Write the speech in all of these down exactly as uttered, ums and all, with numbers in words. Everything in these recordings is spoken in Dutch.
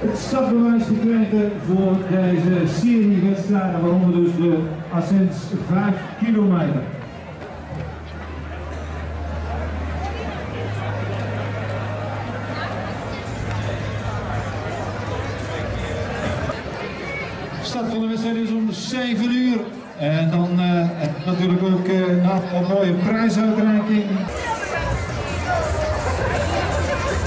het stapbewijs te krijgen voor deze serie wedstrijden, waaronder dus de ascens vijf kilometer. Start van de wedstrijd is om zeven uur en dan uh, natuurlijk ook uh, een aantal mooie prijsuitreiking.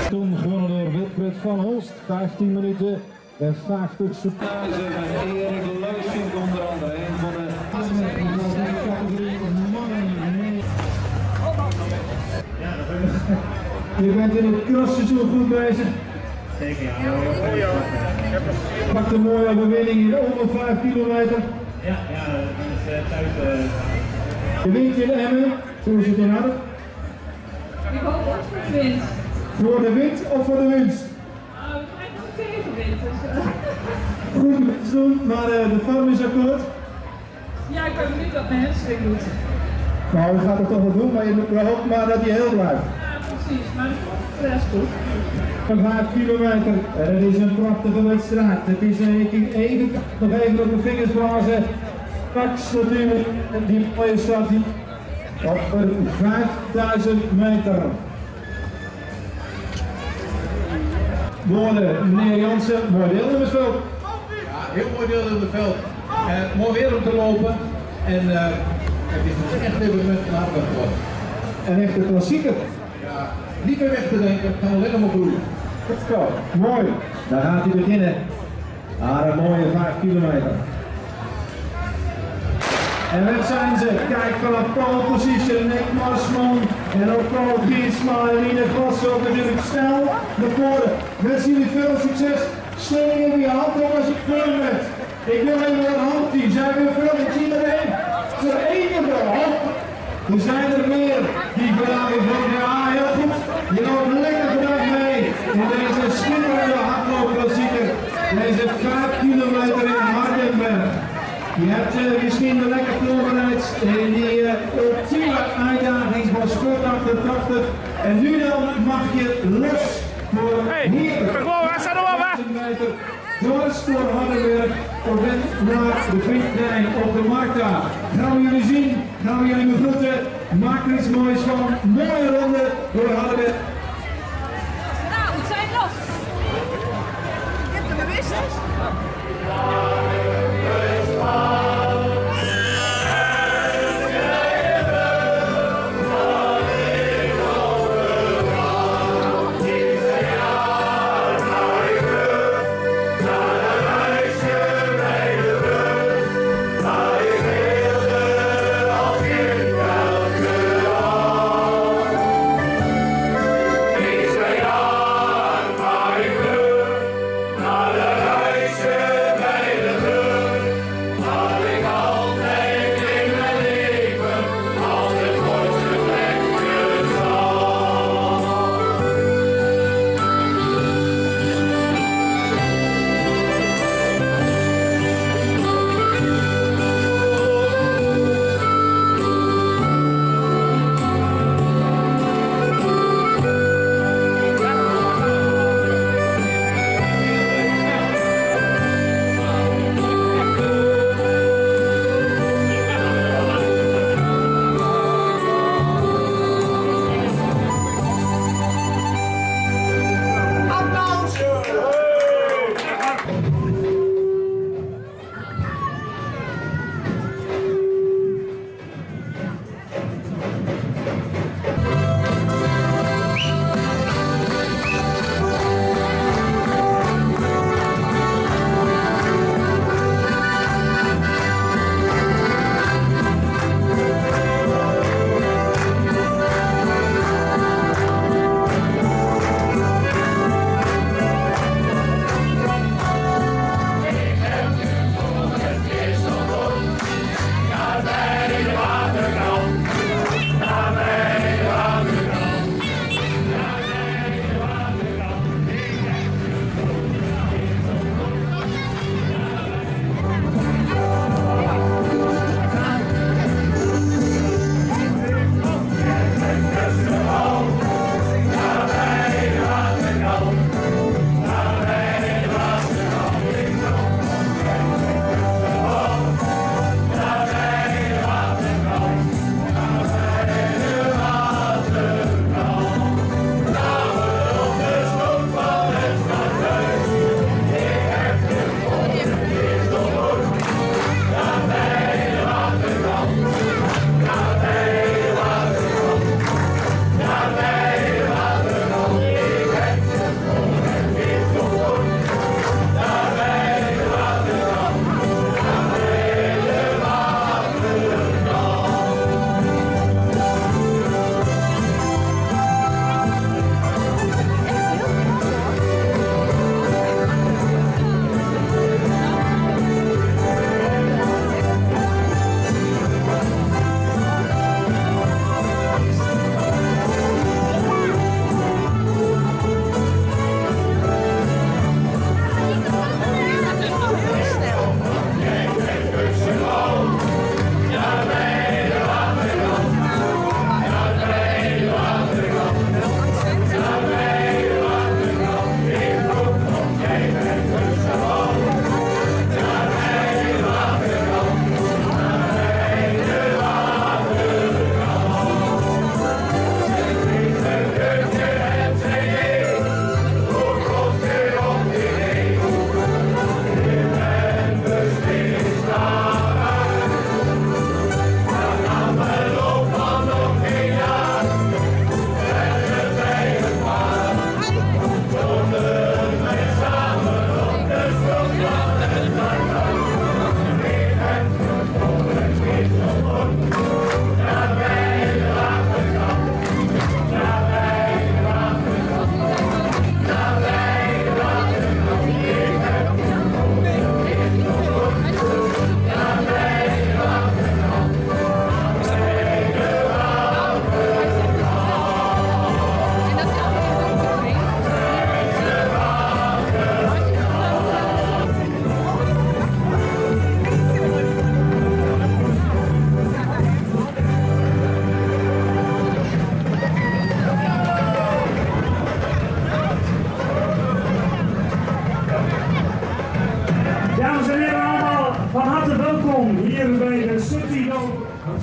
Toen gewonnen door Wilfred van Holst, vijftien minuten en vijftig seconden. Erik Leusink onder andere, een van de categorie mannen. Je bent in het crossseizoen goed bezig. Zeker ja. Pak een mooie overwinning in onder vijf kilometer. Ja, ja, dat is thuis. Je wint in Emmen, hoe zit het in Harden? Ik hoop dat voor de winst. Voor de winst of voor de winst? Uh, ik krijg nog tegen winst. Dus, uh... Goed winst doen, maar uh, de vorm is akkoord. Ja, ik hoop niet dat mijn hamstring doet. Nou, je gaat het toch wel doen, maar je hoopt maar dat je heel blijft. Ja, precies, maar dat is goed. vijf kilometer, en het is een prachtige wedstrijd. Het is eigenlijk even, nog even op de vingers blazen. Max natuurlijk, die mooie start die op vijfduizend meter. Woorden, meneer Jansen, mooi deel in het veld. Ja, heel mooi deel in het veld. Eh, mooi weer om te lopen. En eh, het is een echt evenement van Hardenberg geworden. En echt een klassieker. Ja, niet meer weg te denken, het kan alleen maar groeien. Let's go. Mooi. Dan gaat hij beginnen. Ah, een mooie vijf kilometer. En weg zijn ze. Kijk vanaf pole position. Nick Marsman en ook Paul Gies, Marilyn ook natuurlijk snel naar voren. Wensen jullie veel succes. Sling in je hand op als je kleur bent. Ik wil even een handteam. Zijn we veel met iedereen? Voor één de hand. Er zijn er meer die vandaag in de A. Heel goed. Je loopt lekker vandaag mee in deze schitterende hardloopklassieker. Deze vijf kilometer in Hardenberg. Je hebt uh, misschien de lekker voorbereid in die uh, ultieme uitdaging van Sport achtentachtig. En nu dan mag je los voor hier honderd meter door Sport Hardenberg op weg naar de Bergentijn op de Markta. Gaan we jullie zien, gaan we jullie begroeten. Maak er iets moois van. Mooie ronde door Hardenberg. Nou, het zijn los. Ik heb er gewist.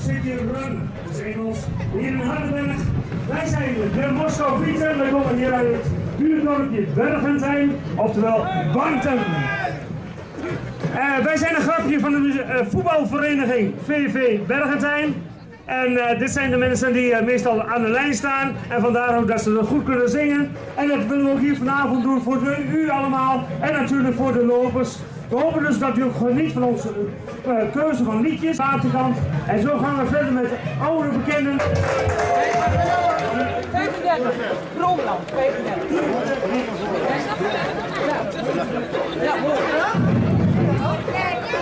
City Run, dat is Engels. Hier in Hardenberg, wij zijn de Moskou Vrieten. We komen hier uit het buurdorpje Bergentijn, oftewel Barntem. Uh, wij zijn een grapje van de uh, voetbalvereniging V V Bergentijn. En uh, dit zijn de mensen die uh, meestal aan de lijn staan. En vandaar ook dat ze goed kunnen zingen. En dat willen we ook hier vanavond doen voor de, u allemaal. En natuurlijk voor de lopers. We hopen dus dat u geniet van onze uh, keuze van liedjes. Waterkant. En zo gaan we verder met oude bekenden. vijfendertig. Gromland. vijfendertig. Ja, mooi. Thank you.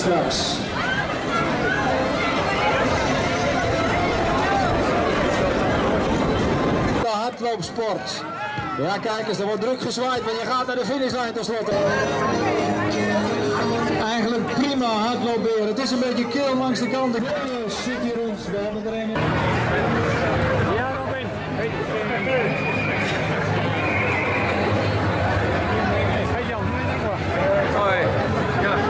straks. De hardloopsport. Ja, kijk eens, er wordt druk gezwaaid, want je gaat naar de finishlijn tenslotte. Eigenlijk prima hardloop weer. Het is een beetje kil langs de kanten. Zit hier rond, we hebben er een. Ja, Robin. Hey Jan. Hoi. Ja.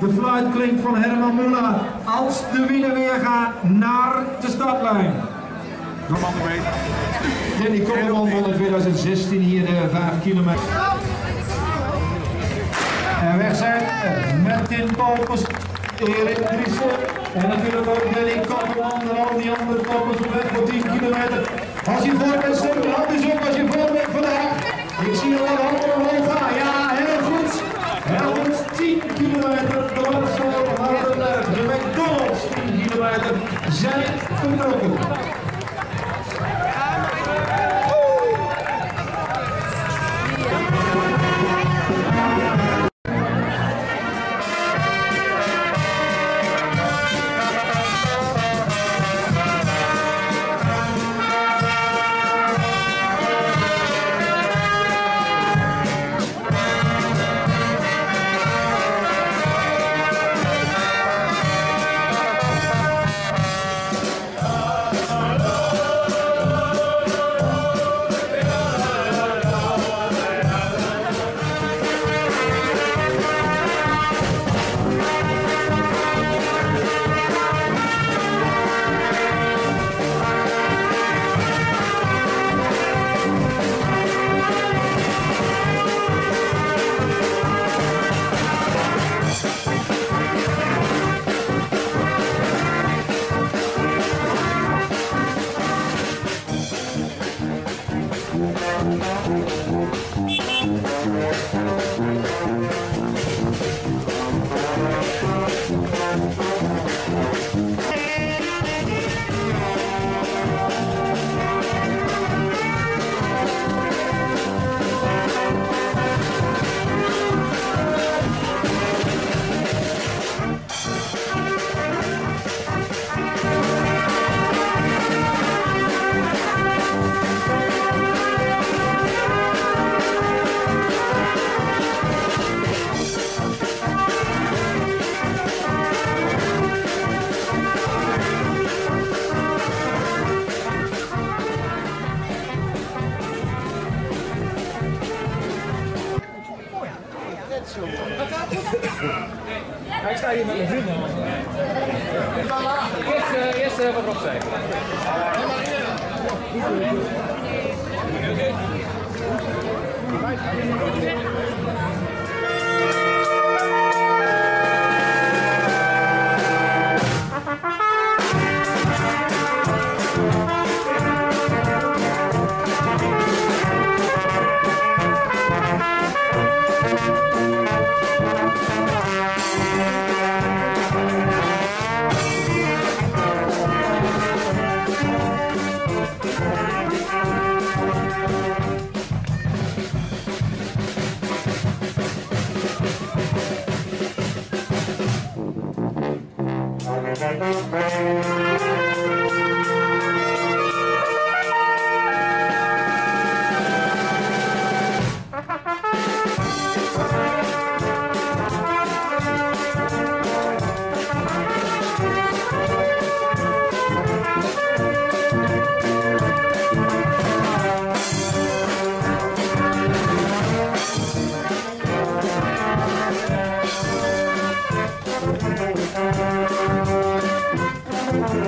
De fluit klinkt van Herman Muller als de winnaar weer gaat naar de startlijn. Danny Koppelman van de twintig zestien hier de vijf kilometer. En weg zijn Martin Popers, Erik Driessen en natuurlijk ook Danny Koppelman en al die andere toppers op weg voor tien kilometer. Als je voor bent, steek je hand eens op als je voor bent vandaag. Ik zie al een handen omhoog gaan. Ja, heel goed. Heel goed. tien kilometer de Moskou Vrieten, de Mc Donalds tien kilometer zijn vertrokken.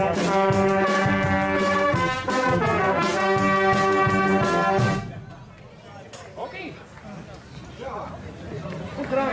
Ja, dat is waar. Ja, ja, ja, ja.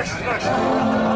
rechts, rechts. Hardenberg,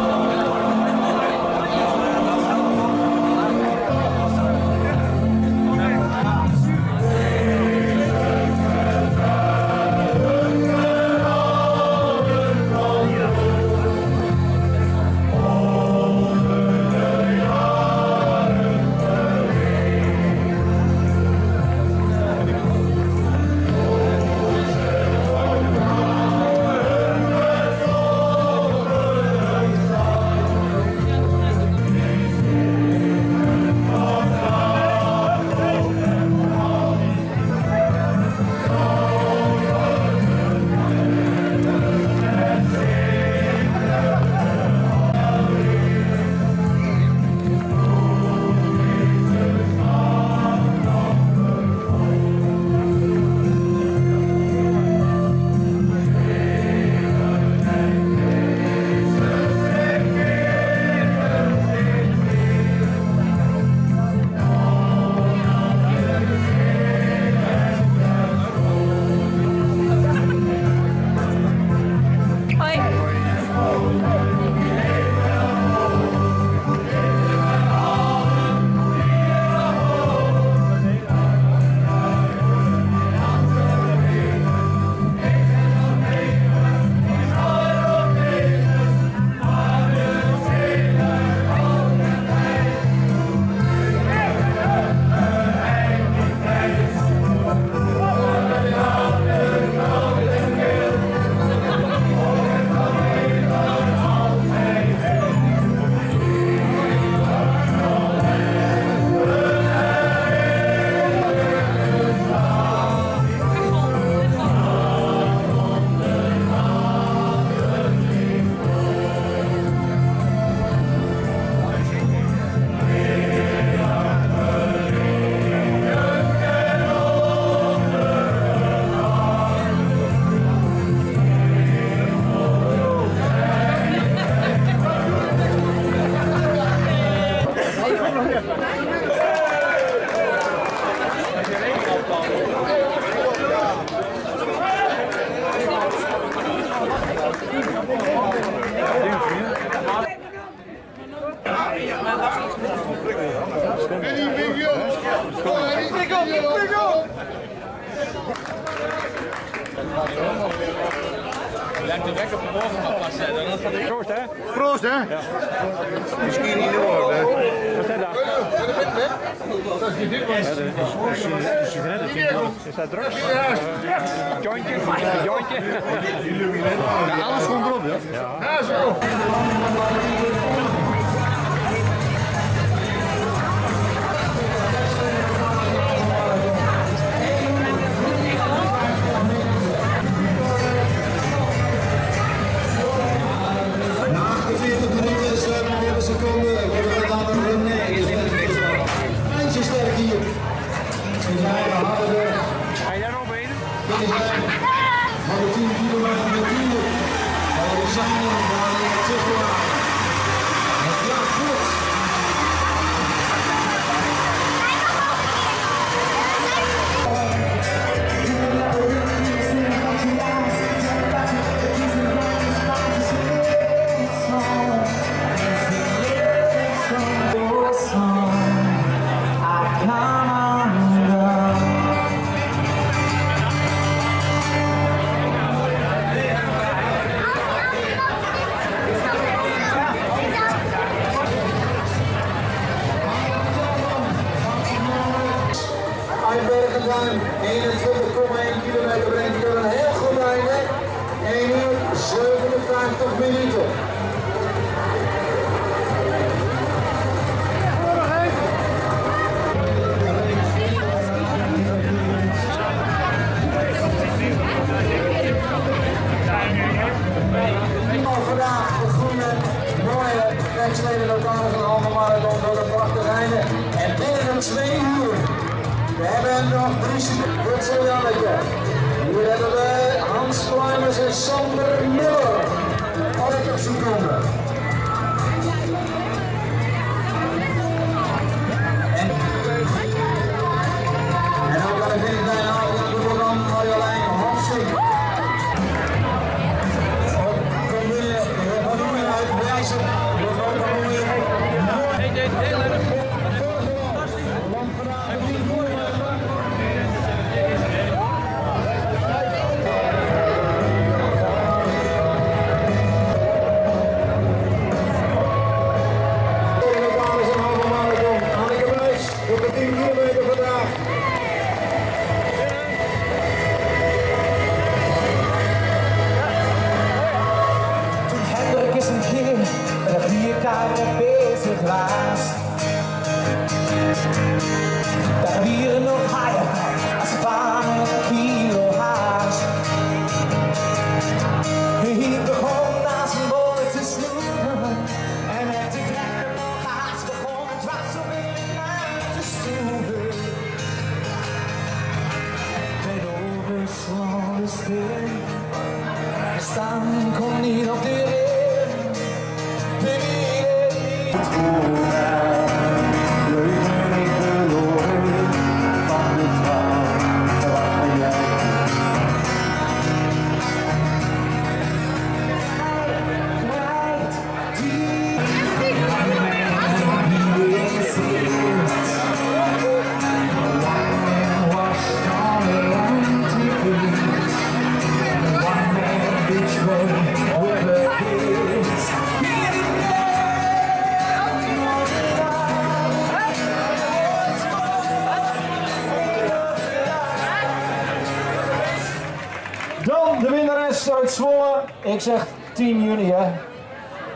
Ik zeg tien juni, hè?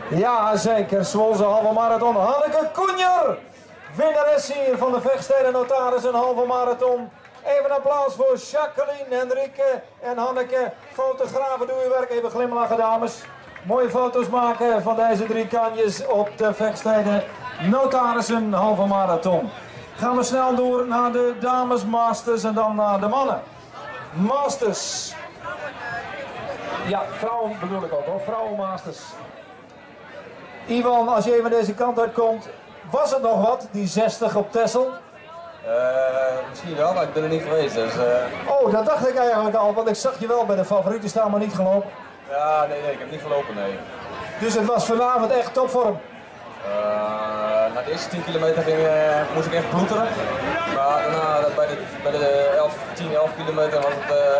Ja, zeker. Zwolse Halve Marathon. Hanneke Koenjer, winnares hier van de Vechtstede Notaris en Halve Marathon. Even een applaus voor Jacqueline, Henrike en Hanneke. Fotografen, doe je werk. Even glimlachen, dames. Mooie foto's maken van deze drie kanjes op de Vechtstede Notaris en Halve Marathon. Gaan we snel door naar de dames Masters en dan naar de mannen. Masters. Ja, vrouwen bedoel ik ook hoor, vrouwenmasters. Iwan, als je even deze kant uitkomt, was het nog wat, die zestig op Texel? Uh, misschien wel, maar ik ben er niet geweest dus... Uh... Oh, dat dacht ik eigenlijk al, want ik zag je wel bij de favorieten staan, maar niet gelopen. Ja, nee, nee, ik heb niet gelopen, nee. Dus het was vanavond echt topvorm? Uh, na de eerste tien kilometer ging, uh, moest ik echt ploeteren. Maar daarna, bij de, bij de elf, tien, elf kilometer was het... Uh...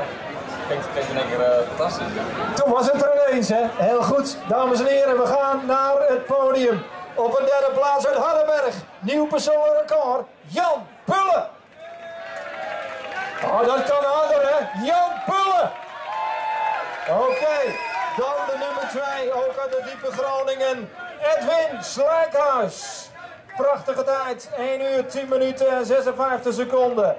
Kijk, kijk, kijk, uh, fantastisch. Toen was het er ineens, hè? Heel goed, dames en heren, we gaan naar het podium. Op een derde plaats uit Hardenberg, nieuw persoonlijk record, Jan Pullen. Oh, dat kan harder, hè? Jan Pullen. Oké, okay. Dan de nummer twee, ook uit de diepe Groningen, Edwin Slijkhuis. Prachtige tijd, één uur, tien minuten en zesenvijftig seconden.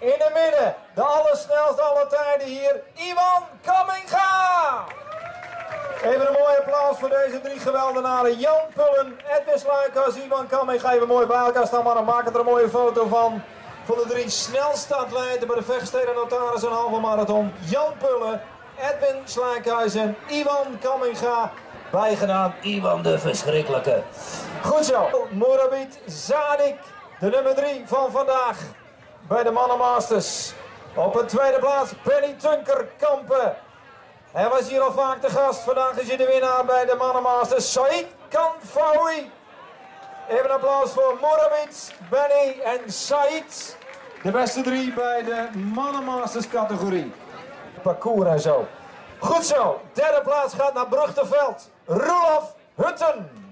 In het midden, de allersnelste aller tijden hier, Iwan Kamminga! Even een mooi applaus voor deze drie geweldenaren. Jan Pullen, Edwin Slijkhuis, Iwan Kamminga. Even mooi bij elkaar staan, maar dan maken er een mooie foto van. Voor de drie snelste atleten bij de Vechtstede Notaris en Halve Marathon. Jan Pullen, Edwin Slijkhuis en Iwan Kamminga. Bijgenaamd Iwan de Verschrikkelijke. Goed zo. Moerabit Zadik, de nummer drie van vandaag. Bij de mannenmasters. Op een tweede plaats Penny Tunkerkampen. Hij was hier al vaak te gast. Vandaag is hij de winnaar bij de mannenmasters. Said Kanfawi. Even een applaus voor Moramit, Benny en Said. De beste drie bij de mannenmasters categorie. Parcours en zo. Goed zo. Derde plaats gaat naar Brugteveld. Roelof Hutten.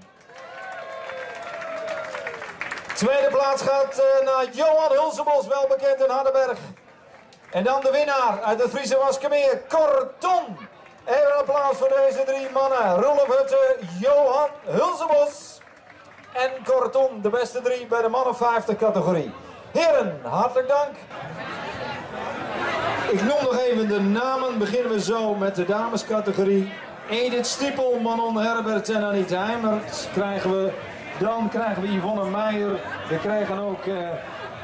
Tweede plaats gaat naar Johan Hulzebos, wel bekend in Hardenberg. En dan de winnaar uit het Friese Waskemeer, Corton. Even een applaus voor deze drie mannen. Roelof Hutten, Johan Hulzebos en Corton, de beste drie bij de mannen vijftig categorie. Heren, hartelijk dank. Ik noem nog even de namen. Beginnen we zo met de damescategorie. Edith Stiepel, Manon Herbert en Anita Heimers krijgen we. Dan krijgen we Yvonne Meijer, we krijgen ook eh,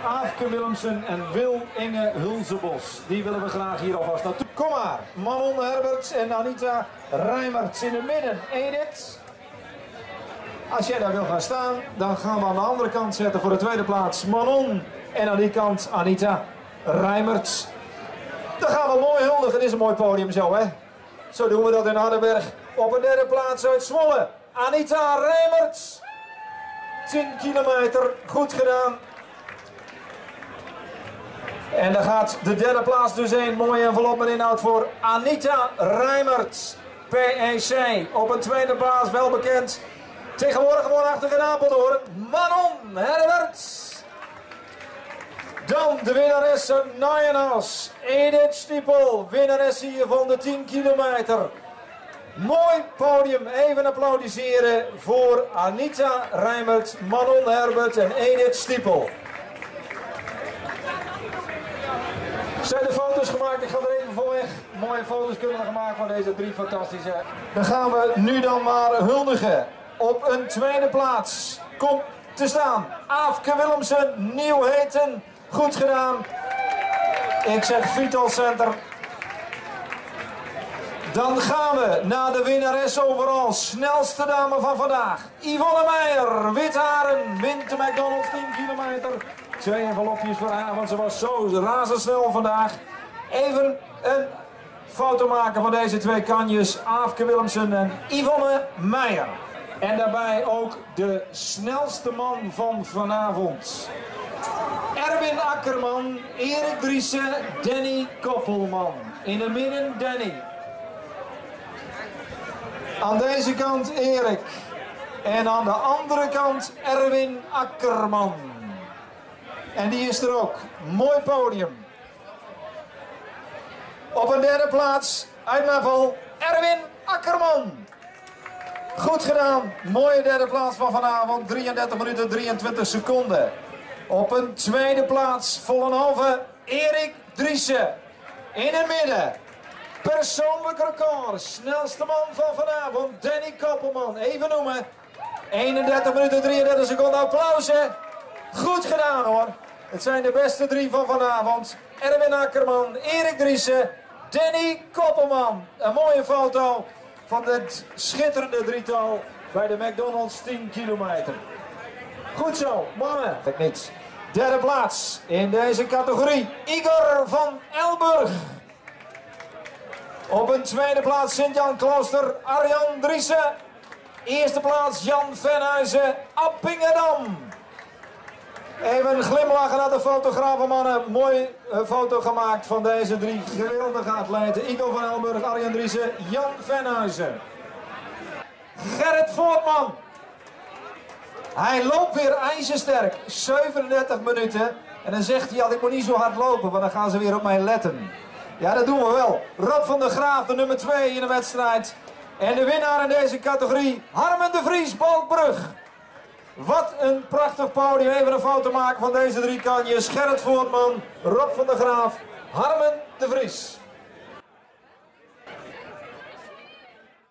Aafke Willemsen en Wil Inge Hulzebos. Die willen we graag hier alvast naartoe. Kom maar, Manon Herbert en Anita Rijmerts in het midden. Edith, als jij daar wil gaan staan, dan gaan we aan de andere kant zetten voor de tweede plaats Manon. En aan die kant Anita Rijmerts. Dan gaan we mooi huldigen, het is een mooi podium zo hè. Zo doen we dat in Hardenberg. Op een derde plaats uit Zwolle, Anita Rijmerts. tien kilometer, goed gedaan. En daar gaat de derde plaats dus heen. Mooie envelop met inhoud voor Anita Rijmerts, P E C. Op een tweede plaats, wel bekend. Tegenwoordig gewoon achter in Apeldoorn, Manon Herbert. Dan de winnares uit Nijenhuis, Edith Stiepel, winnares hier van de tien kilometer. Mooi podium, even applaudisseren voor Anita Rijmerts, Manon Herbert en Edith Stiepel. Zijn de foto's gemaakt, ik ga er even voor weg. Mooie foto's kunnen we gemaakt van deze drie fantastische. Dan gaan we nu dan maar huldigen. Op een tweede plaats komt te staan Aafke Willemsen, Nieuwheten. Goed gedaan. Ik zeg Vital Center. Dan gaan we naar de winnares overal. Snelste dame van vandaag. Yvonne Meijer, Witharen, wint de McDonald's tien kilometer. Twee envelopjes voor haar, want ze was zo razendsnel vandaag. Even een foto maken van deze twee kanjes. Aafke Willemsen en Yvonne Meijer. En daarbij ook de snelste man van vanavond. Erwin Akkerman, Erik Driessen, Danny Koppelman. In de midden Danny. Aan deze kant Erik. En aan de andere kant Erwin Akkerman. En die is er ook. Mooi podium. Op een derde plaats, uit Meppel, Erwin Akkerman. Goed gedaan. Mooie derde plaats van vanavond. drieëndertig minuten, drieëntwintig seconden. Op een tweede plaats, Vollenhoven, Erik Driessen. In het midden, persoonlijk record, snelste man van vanavond, Danny Koppelman. Even noemen, eenendertig minuten, drieëndertig seconden, applausen. Goed gedaan hoor. Het zijn de beste drie van vanavond. Erwin Akkerman, Erik Driessen, Danny Koppelman. Een mooie foto van het schitterende drietal bij de McDonald's tien kilometer. Goed zo, mannen. Techniek. Derde plaats in deze categorie, Igor van Elburg. Op een tweede plaats Sint-Jan Klooster, Arjan Driessen. Eerste plaats Jan Venhuizen, Appingedam. Even glimlachen naar de fotografen, mannen. Mooi foto gemaakt van deze drie geweldige atleten. Igor van Elburg, Arjan Driessen, Jan Venhuizen. Gerrit Voortman. Hij loopt weer ijzersterk, zevenendertig minuten. En dan zegt hij altijd, ik moet niet zo hard lopen, want dan gaan ze weer op mij letten. Ja, dat doen we wel. Rob van der Graaf, de nummer twee in de wedstrijd. En de winnaar in deze categorie, Harmen de Vries, Balkbrug. Wat een prachtig podium. Even een foto maken van deze drie kanjes. Gerrit Voortman, Rob van der Graaf, Harmen de Vries.